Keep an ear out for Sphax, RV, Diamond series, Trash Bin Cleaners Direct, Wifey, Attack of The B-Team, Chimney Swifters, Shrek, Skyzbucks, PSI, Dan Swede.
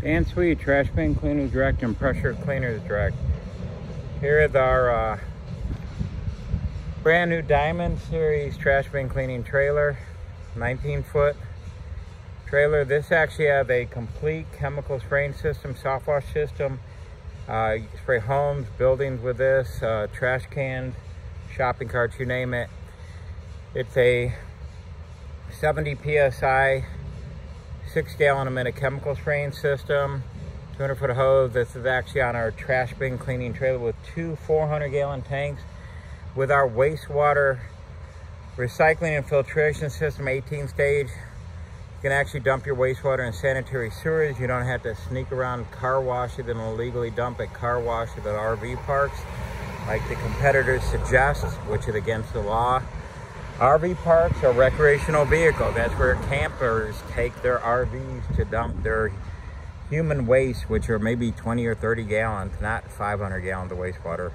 Dan Swede, trash bin cleaner's direct and pressure cleaner's direct. Here is our brand new Diamond series trash bin cleaning trailer, 19-foot trailer. This actually has a complete chemical spraying system, soft wash system. You can spray homes, buildings with this, trash cans, shopping carts, you name it. It's a 70 PSI, 6 gallon a minute chemical spraying system, 200 foot hose. This is actually on our trash bin cleaning trailer with two 400 gallon tanks with our wastewater recycling and filtration system, 18 stage. You can actually dump your wastewater in sanitary sewers. You don't have to sneak around car washes and illegally dump at car washes at RV parks like the competitors suggest, which is against the law. RV parks are recreational vehicles. That's where campers take their RVs to dump their human waste, which are maybe 20 or 30 gallons, not 500 gallons of wastewater.